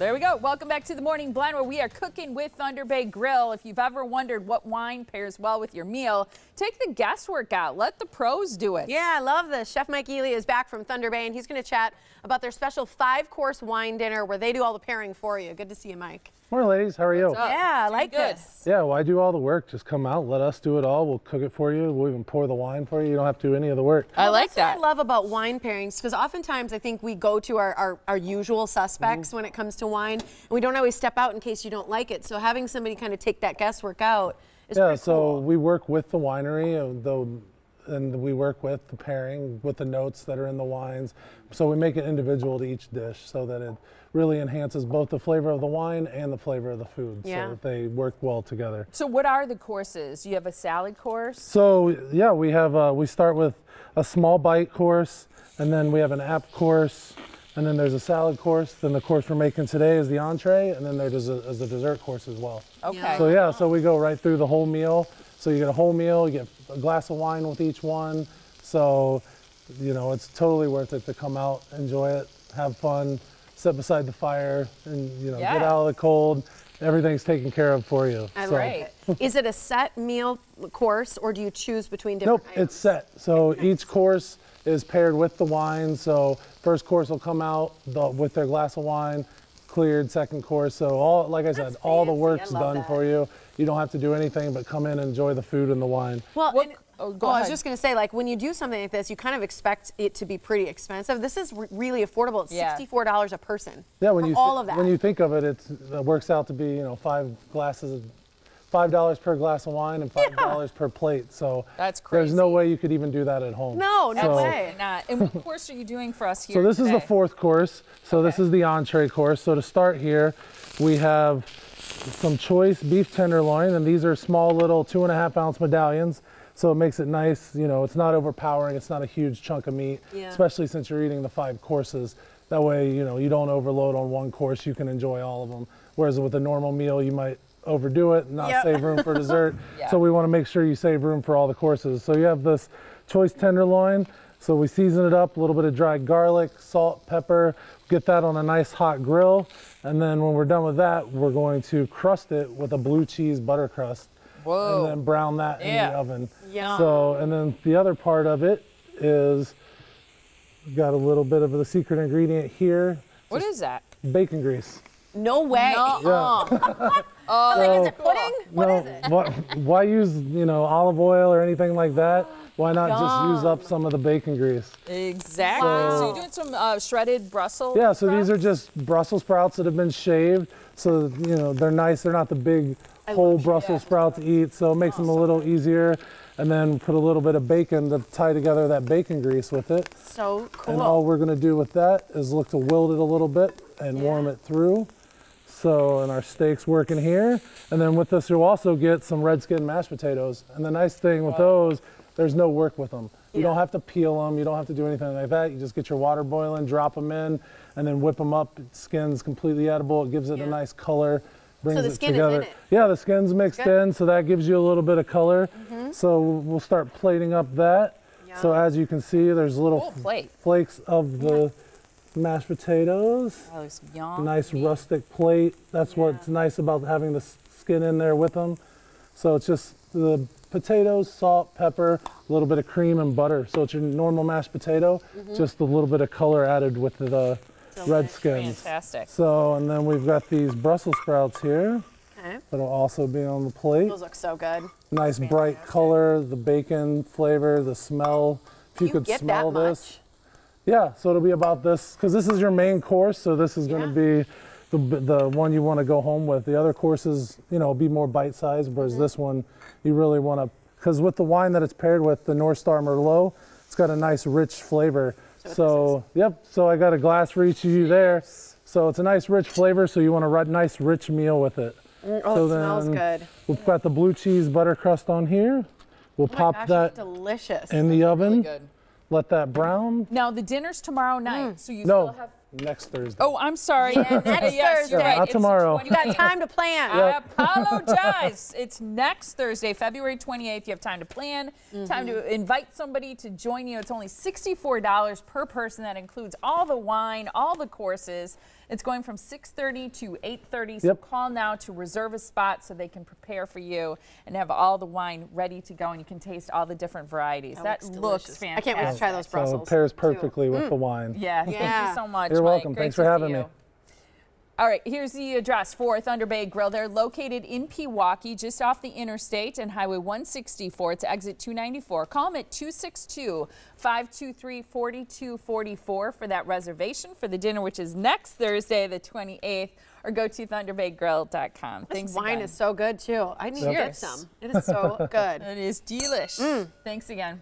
There we go. Welcome back to The Morning Blend, where we are cooking with Thunder Bay Grille. If you've ever wondered what wine pairs well with your meal, take the guesswork out. Let the pros do it. Yeah, I love this. Chef Mike Yelley is back from Thunder Bay, and he's going to chat about their special 5-course wine dinner where they do all the pairing for you. Good to see you, Mike. Morning, ladies. How are you? Yeah, I like this. Yeah, well, I do all the work. Just come out, let us do it all. We'll cook it for you. We'll even pour the wine for you. You don't have to do any of the work. I like that. That's what I love about wine pairings, because oftentimes I think we go to our usual suspects when it comes to wine, and we don't always step out in case you don't like it. So having somebody kind of take that guesswork out is pretty cool. So we work with the winery, and we work with the pairing, with the notes that are in the wines. So we make it individual to each dish so that it really enhances both the flavor of the wine and the flavor of the food, so that they work well together. So what are the courses? You have a salad course? So yeah, we have we start with a small bite course, and then we have an app course, and then there's a salad course. Then the course we're making today is the entree, and then there's a dessert course as well. Okay. So yeah, so we go right through the whole meal. So you get a whole meal, you get a glass of wine with each one. So, you know, it's totally worth it to come out, enjoy it, have fun, sit beside the fire, and, you know, get out of the cold. Everything's taken care of for you. All right. Is it a set meal course, or do you choose between different items? Nope, it's set. So each course is paired with the wine. So first course will come out with their glass of wine, cleared second course. So all, like I said, all the work's done for you. You don't have to do anything but come in and enjoy the food and the wine. Well, I was just going to say, like, when you do something like this, you kind of expect it to be pretty expensive. This is really affordable. It's $64 a person. Yeah, when you all of that. When you think of it, it works out to be, you know, $5 per glass of wine and $5 per plate. So that's crazy. There's no way you could even do that at home. No, no way. Not. And what course are you doing for us here today? So this is the fourth course. So this is the entree course. So to start here, we have some choice beef tenderloin, and these are small little 2.5-ounce medallions. So it makes it nice, you know, it's not overpowering, it's not a huge chunk of meat, especially since you're eating the 5 courses. That way, you know, you don't overload on one course, you can enjoy all of them. Whereas with a normal meal, you might overdo it and not save room for dessert. So we want to make sure you save room for all the courses. So you have this choice tenderloin. So we season it up, a little bit of dried garlic, salt, pepper, get that on a nice hot grill. And then when we're done with that, we're going to crust it with a blue cheese butter crust. Whoa. And then brown that in the oven. Yum. So, and then the other part of it is, got a little bit of the secret ingredient here. What is that? Bacon grease. No way. No. Yeah. Like, is it pudding? What is it? Why use, you know, olive oil or anything like that? Why not just use up some of the bacon grease? Exactly. Wow. So you're doing some shredded Brussels sprouts? Yeah, so these are just Brussels sprouts that have been shaved. So, you know, they're nice. They're not the big whole Brussels sprout to eat, so it makes them a little easier. And then put a little bit of bacon to tie together that bacon grease with it. So cool. And all we're going to do with that is look to wilt it a little bit and warm it through. So, and our steak's working here. And then with this, you'll also get some red skin mashed potatoes. And the nice thing with those, there's no work with them. You don't have to peel them. You don't have to do anything like that. You just get your water boiling, drop them in, and then whip them up. Skin's completely edible. It gives it a nice color. So the skin is in it? Yeah, the skin's mixed in, so that gives you a little bit of color. So we'll start plating up that. So as you can see, there's little flakes of the mashed potatoes. That looks yummy. Nice rustic plate. That's what's nice about having the skin in there with them. So it's just the potatoes, salt, pepper, a little bit of cream and butter. So it's your normal mashed potato, just a little bit of color added with the red skins. Fantastic. So, and then we've got these Brussels sprouts here. That'll also be on the plate. Those look so good. Nice bright color, the bacon flavor, the smell. If you could smell this. Yeah, so it'll be about this, because this is your main course, so this is going to be the one you want to go home with. The other courses, you know, be more bite-sized, whereas this one you really want to, because with the wine that it's paired with, the Northstar Merlot, it's got a nice rich flavor. So, so I got a glass for each of you there. So it's a nice rich flavor, so you want a nice rich meal with it. Oh, it smells good. We've got the blue cheese butter crust on here. We'll pop that in the oven. Let that brown. Now the dinner's tomorrow night, so you still have Next Thursday. Oh, I'm sorry. Yeah, next Thursday. Right. Not tomorrow. You got time to plan. Yep. I apologize. It's next Thursday, February 28th. You have time to plan, time to invite somebody to join you. It's only $64 per person. That includes all the wine, all the courses. It's going from 6:30 to 8:30. So call now to reserve a spot so they can prepare for you and have all the wine ready to go, and you can taste all the different varieties. Oh, that looks fantastic. I can't wait to try those Brussels. So it pairs perfectly with the wine. Yeah, thank you so much. You're welcome. Thanks for having me. All right, here's the address for Thunder Bay Grille. They're located in Pewaukee, just off the interstate and Highway 164. It's exit 294. Call them at 262-523-4244 for that reservation for the dinner, which is next Thursday, the 28th, or go to thunderbaygrille.com. This wine is so good, too. I need to get some. It is so good. It is delish. Thanks again.